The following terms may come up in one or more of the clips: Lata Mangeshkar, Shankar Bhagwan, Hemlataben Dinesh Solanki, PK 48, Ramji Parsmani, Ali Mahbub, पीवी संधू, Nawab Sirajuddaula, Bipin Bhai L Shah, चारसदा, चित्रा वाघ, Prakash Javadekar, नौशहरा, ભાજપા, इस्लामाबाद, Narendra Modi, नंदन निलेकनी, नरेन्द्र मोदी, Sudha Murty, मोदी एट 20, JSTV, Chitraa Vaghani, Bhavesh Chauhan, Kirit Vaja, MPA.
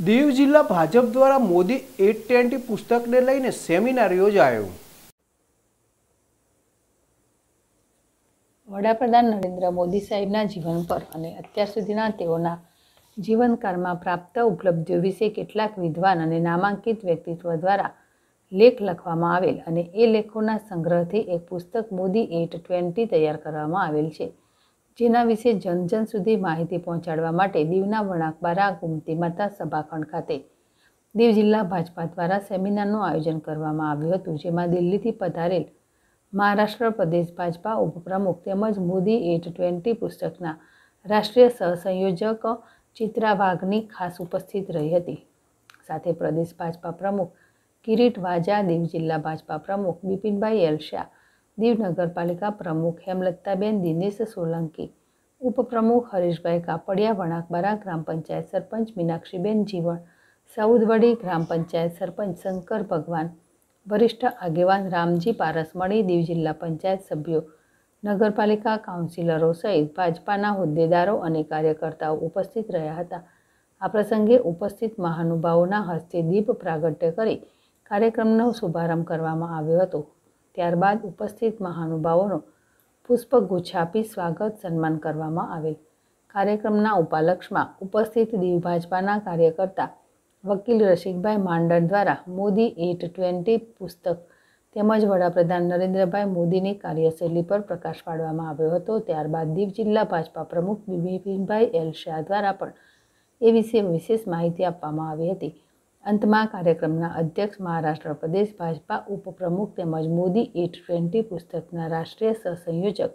दीव जिला भाजप द्वारा मोदी एट 20 पुस्तक ने लईने सेमिनार योजायो। वडाप्रधान नरेन्द्र मोदी साहेबना जीवन पर अने अत्यार सुधीना तेओना जीवनकालमां प्राप्त उपलब्धिओ विषे केटलाक विद्वान अने नामांकित व्यक्तित्व द्वारा लेख लखवामां आवेल अने ए लेखोना संग्रहथी एक पुस्तक मोदी एट 20 तैयार करवामां आवेल छे। जेना विषे जन जन सुधी माहिती पहोंचाडवा माटे दीवना वणाकबारा गुमती माता सभाखंड खाते दीव जिल्ला भाजपा द्वारा सेमिनारनु आयोजन करवामां आव्युं हतुं, जेमां दिल्हीथी पधारेल महाराष्ट्र प्रदेश भाजपा उपप्रमुख તેમજ मोदी एट 20 पुस्तकना राष्ट्रीय सहसंयोजक चित्रा वाघनी खास उपस्थित रही हती। साथे प्रदेश भाजपा प्रमुख किरीट वाजा, दीव जिल्ला भाजपा प्रमुख बिपिन भाई एल शाह, दीव नगरपालिका प्रमुख हेमलताबेन दिनेश सोलंकी, उपप्रमुख हरीश भाई कापड़िया, वणाकबारा ग्राम पंचायत सरपंच मीनाक्षी बेन जीवन, साउदवड़ी ग्राम पंचायत सरपंच शंकर भगवान, वरिष्ठ आगेवान रामजी पारसमणी, दीव जिला पंचायत सभ्यों, नगरपालिका काउंसिलरो सहित भाजपाना होद्देदारो अने कार्यकर्ताओं उपस्थित रहा था। आ प्रसंगे उपस्थित महानुभावोना हस्ते दीप प्रागट्य करी कार्यक्रमनो शुभारंभ करवामां आव्यो हतो। त्यारबाद उपस्थित महानुभावों पुष्पगुच्छ आपी स्वागत सन्मान करवामां आवेल। कार्यक्रमना उपालक्ष्य में उपस्थित दीव भाजपाना कार्यकर्ता वकील रसिक भाई मंडन द्वारा मोदी एट 20 पुस्तक તેમજ વડાપ્રધાન નરેન્દ્રભાઈ મોદીની કાર્યશૈલી पर प्रकाश પાડવામાં આવ્યો હતો। ત્યારબાદ દીવ જિલ્લા ભાજપા પ્રમુખ બિપિનભાઈ એલ શાહ द्वारा પણ એ વિશે વિશેષ માહિતી આપવામાં આવી હતી। अंत में कार्यक्रम अध्यक्ष महाराष्ट्र प्रदेश भाजपा उपप्रमुख તેમજ मोदी एट 20 पुस्तकना राष्ट्रीय सहसंयोजक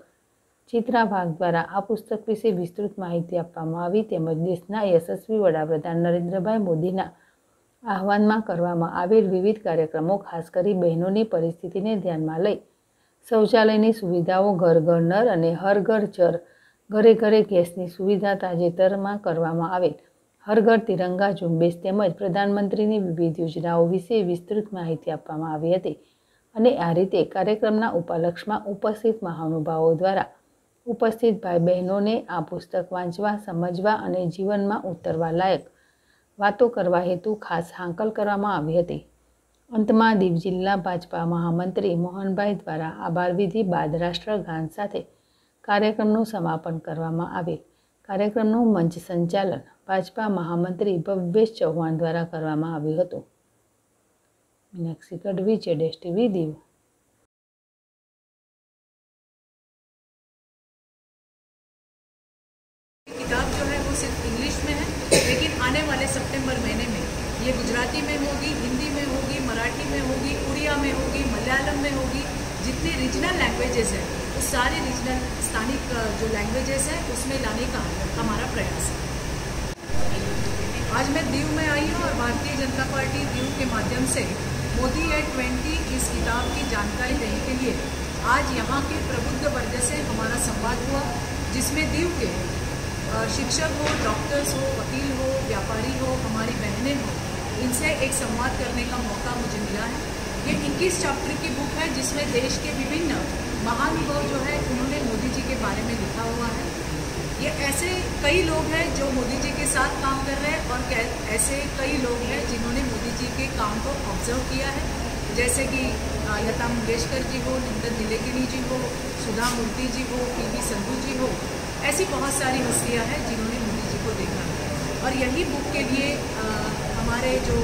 चित्रा वाघ द्वारा आ पुस्तक विषे विस्तृत माहिती આપવામાં આવી તેમજ દેશના યશસ્વી વડાપ્રધાન નરેન્દ્રભાઈ મોદીના આહવાનમાં કરવામાં આવેલ વિવિધ કાર્યક્રમો ખાસ કરી બહેનોની પરિસ્થિતિને ધ્યાનમાં લઈ શૌચાલયની સુવિધાઓ ઘર ઘર નળ અને હર ઘર જળ ઘરે ઘરે ગેસની સુવિધા તાજેતરમાં કરવામાં આવેલ हर घर तिरंगा झुंबेश તેમજ પ્રધાનમંત્રીની વિવિધ યોજનાઓ વિશે વિસ્તૃત માહિતી આપવામાં આવી હતી અને આ રીતે કાર્યક્રમના ઉપલક્ષમાં ઉપસ્થિત મહાનુભાવો દ્વારા ઉપસ્થિત ભાઈ બહેનોને આ પુસ્તક વાંચવા, સમજવા અને જીવનમાં ઉતરવા લાયક વાતો કરવા હેતુ ખાસ હાંકલ કરવામાં આવી હતી। અંતમાં દીવ જિલ્લા ભાજપા મહામંત્રી મોહનભાઈ દ્વારા આભારવિધિ બાદ રાષ્ટ્રગાન સાથે કાર્યક્રમનું સમાપન કરવામાં આવેલ। કાર્યક્રમનું મંચ સંચાલન भाजपा महामंत्री भवेश चौहान द्वारा करवामां आव्युं हतुं। मीनाक्षी कड़वी, जेएसटीवी, दीव। किताब जो है वो सिर्फ इंग्लिश में है, लेकिन आने वाले सितंबर महीने में ये गुजराती में होगी, हिंदी में होगी, मराठी में होगी, उड़िया में होगी, मलयालम में होगी। जितनी रीजनल लैंग्वेजेस हैं वो सारे रीजनल स्थानिक जो लैंग्वेजेस हैं उसमें लाने का हमारा प्रयास है। आज मैं दीव में आई हूँ और भारतीय जनता पार्टी दीव के माध्यम से मोदी एट 20 इस किताब की जानकारी देने के लिए आज यहाँ के प्रबुद्ध वर्ग से हमारा संवाद हुआ, जिसमें दीव के शिक्षक हो, डॉक्टर्स हो, वकील हो, व्यापारी हो, हमारी बहनें हो, इनसे एक संवाद करने का मौका मुझे मिला है। ये 21 चैप्टर की बुक है जिसमें देश के विभिन्न महानुभाव जो है उन्होंने मोदी जी के बारे में लिखा हुआ है। ये ऐसे कई लोग हैं जो मोदी जी के साथ काम कर रहे हैं और ऐसे कई लोग हैं जिन्होंने मोदी जी के काम को ऑब्जर्व किया है, जैसे कि लता मंगेशकर जी हो, नंदन निलेकनी जी हो, सुधा मूर्ति जी हो, पीवी संधू जी हो, ऐसी बहुत सारी हस्तियां हैं जिन्होंने मोदी जी को देखा है। और यही बुक के लिए हमारे जो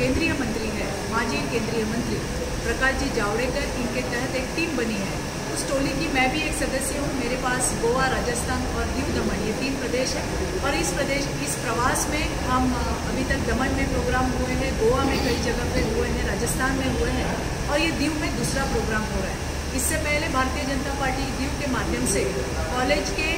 केंद्रीय मंत्री हैं, माजी केंद्रीय मंत्री प्रकाश जी जावड़ेकर, इनके तहत एक टीम बनी है। उस टोली की मैं भी एक सदस्य हूँ। मेरे पास गोवा, राजस्थान और दीव दमन ये 3 प्रदेश हैं और इस प्रवास में हम अभी तक दमन में प्रोग्राम हुए हैं, गोवा में कई जगह पे हुए हैं, राजस्थान में हुए हैं और ये दीव में दूसरा प्रोग्राम हो रहा है। इससे पहले भारतीय जनता पार्टी दीव के माध्यम से कॉलेज के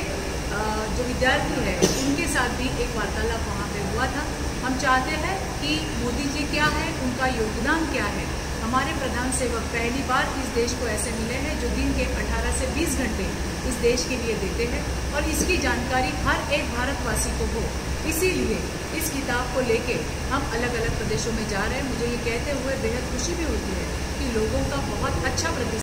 जो विद्यार्थी हैं उनके साथ भी एक वार्तालाप वहाँ पर हुआ था। हम चाहते हैं कि मोदी जी क्या है, उनका योगदान क्या है। हमारे प्रधान सेवक पहली बार इस देश को ऐसे मिले हैं जो दिन के 18 से 20 घंटे इस देश के लिए देते हैं और इसकी जानकारी हर एक भारतवासी को हो, इसीलिए इस किताब को लेके हम अलग अलग प्रदेशों में जा रहे हैं। मुझे ये कहते हुए बेहद खुशी भी होती है कि लोगों का बहुत अच्छा प्रतिसाद